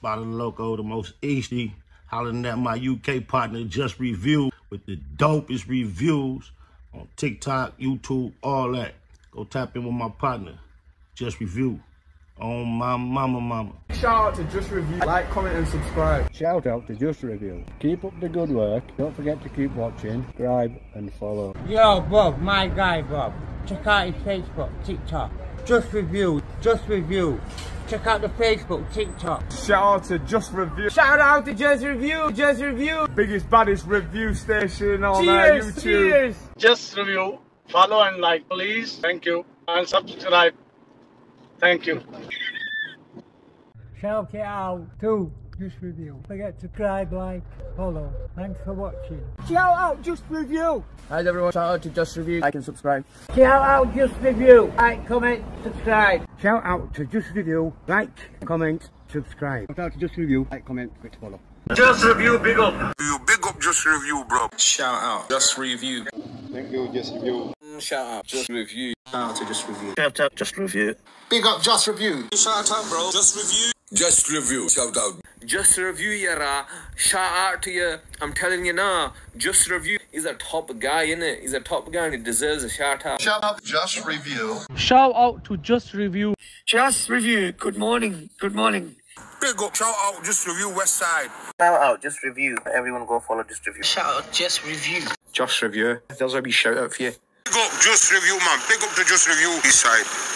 Bottle Loco, the most easy. Hollering at my UK partner, Jus Review, with the dopest reviews on TikTok, YouTube, all that. Go tap in with my partner, Jus Review. On my mama. Shout out to Jus Review. Like, comment, and subscribe. Shout out to Jus Review. Keep up the good work. Don't forget to keep watching. Subscribe and follow. Yo, Bob, my guy, Bob. Check out his Facebook, TikTok. Jus Review. Jus Review. Check out the Facebook, TikTok. Shout out to Jus Review. Shout out to Jus Review. Jus Review. Biggest, baddest review station on YouTube. Cheers. Jus Review. Follow and like, please. Thank you. And subscribe. Thank you. Shout out to Jus Review. Forget to subscribe, like, follow. Thanks for watching. Shout out Jus Review. Hi everyone. Shout out to Jus Review. Like and subscribe. Shout out Jus Review. Like, comment, subscribe. Shout out to Jus Review. Like, comment, subscribe. Shout out to Jus Review. Like, comment, follow. Jus Review, big up. You big up Jus Review, bro. Shout out Jus Review. Thank you, Jus Review. Shout out Jus Review. Shout out to Jus Review. Shout out Jus Review. Big up Jus Review. Shout out, bro. Jus Review. Jus Review. Shout out. Jus Review, yara. Shout out to you. I'm telling you now. Jus Review is a top guy, innit? He's a top guy and he deserves a shout out. Shout out Jus Review. Shout out to Jus Review. Jus Review. Good morning. Good morning. Big up. Shout out Jus Review West Side. Shout out Jus Review. Everyone go follow Jus Review. Shout out Jus Review. Jus Review. There's a wee shout out for you. Big up Jus Review, man. Big up to Jus Review East Side.